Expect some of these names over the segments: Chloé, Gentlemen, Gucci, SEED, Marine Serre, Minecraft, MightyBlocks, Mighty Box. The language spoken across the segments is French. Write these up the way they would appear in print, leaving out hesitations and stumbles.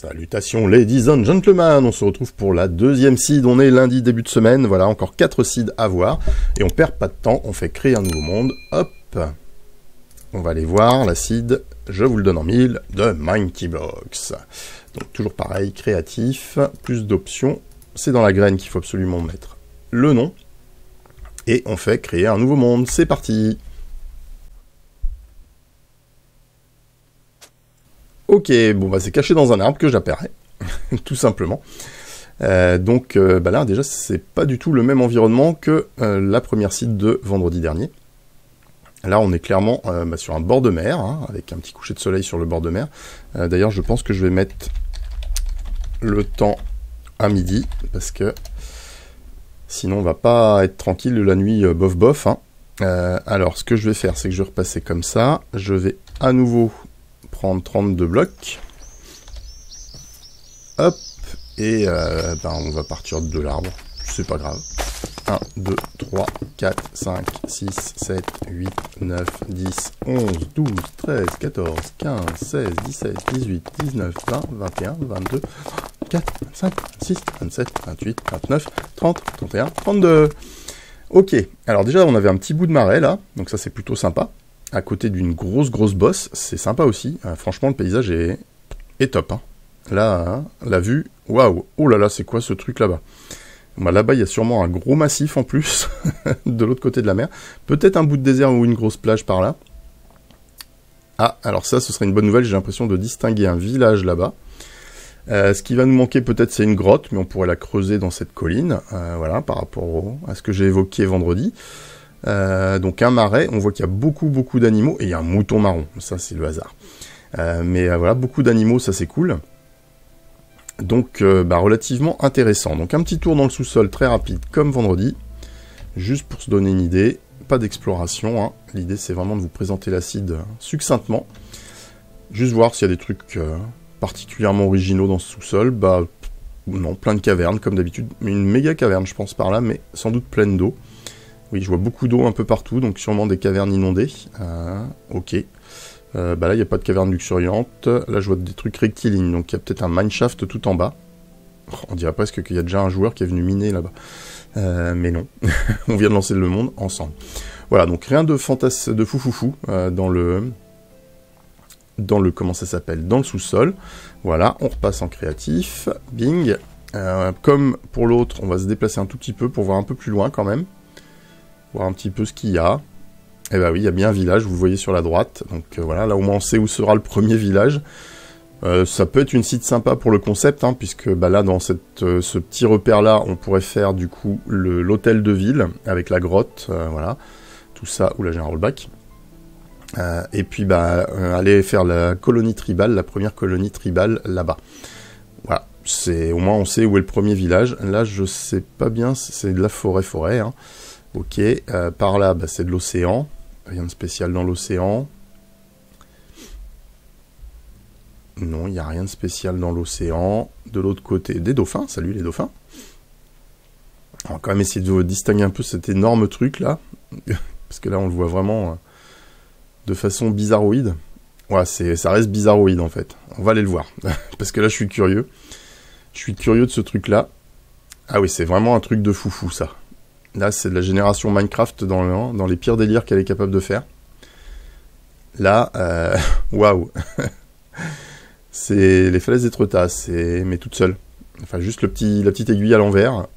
Salutations ladies and gentlemen, on se retrouve pour la deuxième seed, on est lundi début de semaine, voilà encore 4 seeds à voir, et on perd pas de temps, on fait créer un nouveau monde, hop, on va aller voir la seed, je vous le donne en 1000, de Mighty Box. Donc toujours pareil, créatif, plus d'options, c'est dans la graine qu'il faut absolument mettre le nom, et on fait créer un nouveau monde, c'est parti. Ok, bon bah c'est caché dans un arbre que j'appellerai, tout simplement. Donc là déjà c'est pas du tout le même environnement que la première seed de vendredi dernier. Là on est clairement sur un bord de mer, hein, avec un petit coucher de soleil sur le bord de mer. D'ailleurs je pense que je vais mettre le temps à midi, parce que sinon on va pas être tranquille la nuit bof bof. Hein. Alors ce que je vais faire c'est que je vais repasser comme ça, je vais à nouveau... 32 blocs, hop, et on va partir de l'arbre, c'est pas grave, 1, 2, 3, 4, 5, 6, 7, 8, 9, 10, 11, 12, 13, 14, 15, 16, 17, 18, 19, 20, 21, 22, 24, 25, 26, 27, 28, 29, 30, 31, 32, ok, alors déjà on avait un petit bout de marais là, donc ça c'est plutôt sympa, à côté d'une grosse bosse, c'est sympa aussi. Franchement, le paysage est top. Hein. Là, hein, la vue, waouh, oh là là, c'est quoi ce truc là-bas? Bah, là-bas, il y a sûrement un gros massif en plus, de l'autre côté de la mer. Peut-être un bout de désert ou une grosse plage par là. Ah, alors ça, ce serait une bonne nouvelle, j'ai l'impression de distinguer un village là-bas. Ce qui va nous manquer peut-être, c'est une grotte, mais on pourrait la creuser dans cette colline, voilà, par rapport à ce que j'ai évoqué vendredi. Donc un marais, on voit qu'il y a beaucoup d'animaux, et il y a un mouton marron, ça c'est le hasard. Mais voilà, beaucoup d'animaux, ça c'est cool. Donc relativement intéressant. Donc un petit tour dans le sous-sol très rapide, comme vendredi, juste pour se donner une idée, pas d'exploration, hein. L'idée c'est vraiment de vous présenter la seed succinctement. Juste voir s'il y a des trucs particulièrement originaux dans ce sous-sol, bah non, plein de cavernes comme d'habitude, une méga caverne je pense par là, mais sans doute pleine d'eau. Oui, je vois beaucoup d'eau un peu partout, donc sûrement des cavernes inondées. Ok. Là, il n'y a pas de caverne luxuriante. Là, je vois des trucs rectilignes, donc il y a peut-être un mineshaft tout en bas. Oh, on dirait presque qu'il y a déjà un joueur qui est venu miner là-bas. Mais non, on vient de lancer le monde ensemble. Voilà, donc rien de foufoufou dans le sous-sol. Voilà, on repasse en créatif. Bing. Comme pour l'autre, on va se déplacer un tout petit peu pour voir un peu plus loin quand même. Voir un petit peu ce qu'il y a. Et bah oui, il y a bien un village, vous le voyez sur la droite. Donc voilà, là au moins on sait où sera le premier village. Ça peut être une seed sympa pour le concept, hein, puisque là dans ce petit repère-là, on pourrait faire du coup l'hôtel de ville avec la grotte, voilà. Tout ça, oula j'ai un rollback. Et puis aller faire la colonie tribale, la première colonie tribale là-bas. Voilà, au moins on sait où est le premier village. Là je sais pas bien, c'est de la forêt, hein. Ok, par là, c'est de l'océan. Rien de spécial dans l'océan. Non, il n'y a rien de spécial dans l'océan. De l'autre côté, des dauphins. Salut les dauphins. On va quand même essayer de distinguer un peu cet énorme truc là. Parce que là, on le voit vraiment de façon bizarroïde. Ouais, ça reste bizarroïde en fait. On va aller le voir. Parce que là, je suis curieux. Je suis curieux de ce truc là. Ah oui, c'est vraiment un truc de foufou ça. Là, c'est de la génération Minecraft dans les pires délires qu'elle est capable de faire. Là, waouh. C'est les falaises d'Étretat, mais toute seule. Enfin, juste la petite aiguille à l'envers.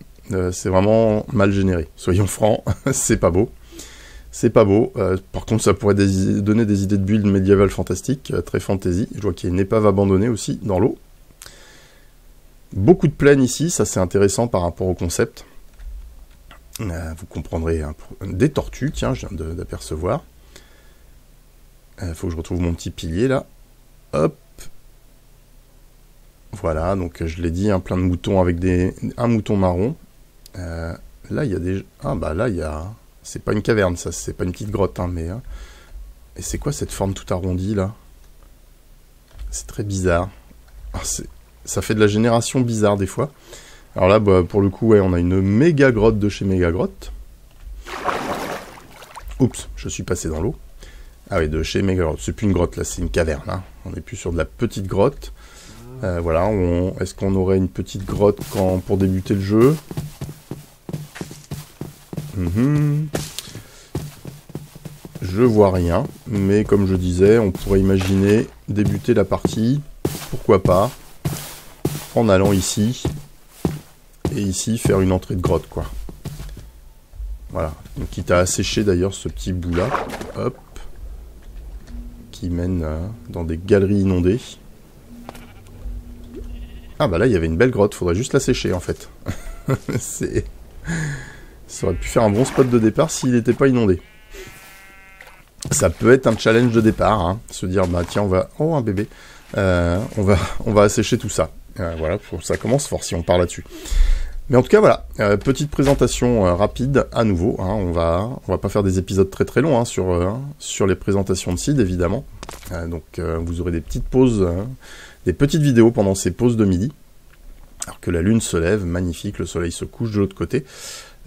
C'est vraiment mal généré. Soyons francs, c'est pas beau. C'est pas beau. Par contre, ça pourrait donner des idées de build médiévale fantastique, très fantasy. Je vois qu'il y a une épave abandonnée aussi dans l'eau. Beaucoup de plaines ici, ça c'est intéressant par rapport au concept. Vous comprendrez, hein, des tortues, tiens, je viens d'apercevoir. Faut que je retrouve mon petit pilier, là. Hop. Voilà, donc je l'ai dit, hein, plein de moutons avec un mouton marron. Là, il y a des... Ah, là, il y a... C'est pas une caverne, ça, c'est pas une petite grotte, hein, mais... Et c'est quoi cette forme tout arrondie, là? C'est très bizarre. Ah, ça fait de la génération bizarre, des fois. Alors là, pour le coup, ouais, on a une méga grotte de chez méga grotte. Oups, je suis passé dans l'eau. Ah oui, de chez méga grotte. C'est plus une grotte, là, c'est une caverne. Hein. On n'est plus sur de la petite grotte. Voilà, est-ce qu'on aurait une petite grotte pour débuter le jeu? Je vois rien, mais comme je disais, on pourrait imaginer débuter la partie, pourquoi pas, en allant ici, et ici faire une entrée de grotte, quoi. Voilà, donc quitte à assécher d'ailleurs ce petit bout-là, hop, qui mène dans des galeries inondées. Ah bah là, il y avait une belle grotte, faudrait juste la sécher en fait. Ça aurait pu faire un bon spot de départ s'il n'était pas inondé. Ça peut être un challenge de départ, hein. Se dire, bah tiens, on va... Oh, un bébé. On va assécher tout ça. Voilà, ça commence fort si on part là-dessus. Mais en tout cas, voilà, petite présentation rapide à nouveau. Hein, on va pas faire des épisodes très très longs hein, sur les présentations de seed, évidemment. Donc vous aurez des petites pauses, des petites vidéos pendant ces pauses de midi. Alors que la lune se lève, magnifique, le soleil se couche de l'autre côté.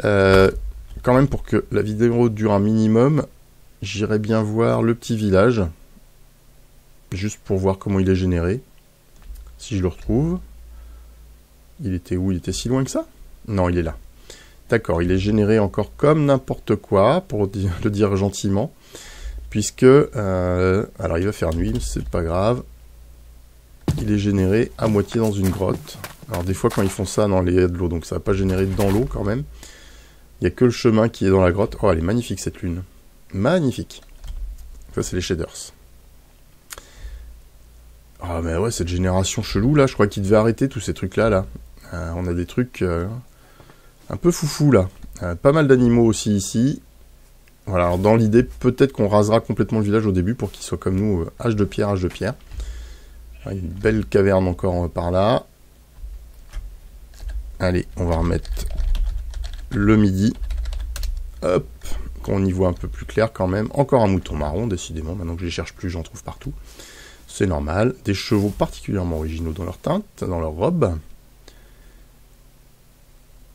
Quand même, pour que la vidéo dure un minimum, j'irai bien voir le petit village. Juste pour voir comment il est généré. Si je le retrouve... Il était où? Il était si loin que ça? Non, il est là. D'accord, il est généré encore comme n'importe quoi, pour le dire gentiment. Puisque... alors, il va faire nuit, c'est pas grave. Il est généré à moitié dans une grotte. Alors, des fois, quand ils font ça, non, il y a de l'eau, donc ça va pas générer dans l'eau, quand même. Il n'y a que le chemin qui est dans la grotte. Oh, elle est magnifique, cette lune. Magnifique. Ça, c'est les shaders. Ah, mais ouais, cette génération chelou, là, je crois qu'il devait arrêter tous ces trucs-là, là. On a des trucs un peu foufou là. Pas mal d'animaux aussi ici. Voilà, alors dans l'idée, peut-être qu'on rasera complètement le village au début pour qu'il soit comme nous, âge de pierre, âge de pierre. Alors, une belle caverne encore par là. Allez, on va remettre le midi. Hop, qu'on y voit un peu plus clair quand même. Encore un mouton marron, décidément. Maintenant que je les cherche plus, j'en trouve partout. C'est normal. Des chevaux particulièrement originaux dans leur teinte, dans leur robe.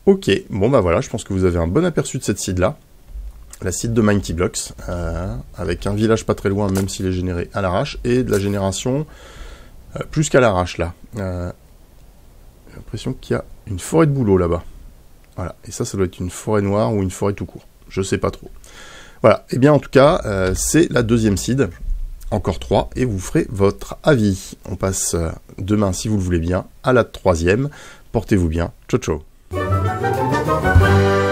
Ok, bon bah voilà, je pense que vous avez un bon aperçu de cette seed là, la seed de MightyBlocks, avec un village pas très loin, même s'il est généré à l'arrache, et de la génération plus qu'à l'arrache là. J'ai l'impression qu'il y a une forêt de bouleaux là-bas. Voilà, et ça doit être une forêt noire ou une forêt tout court, je sais pas trop. Voilà, et bien en tout cas, c'est la deuxième seed, encore trois, et vous ferez votre avis. On passe demain, si vous le voulez bien, à la troisième. Portez-vous bien, ciao ciao. Thank you.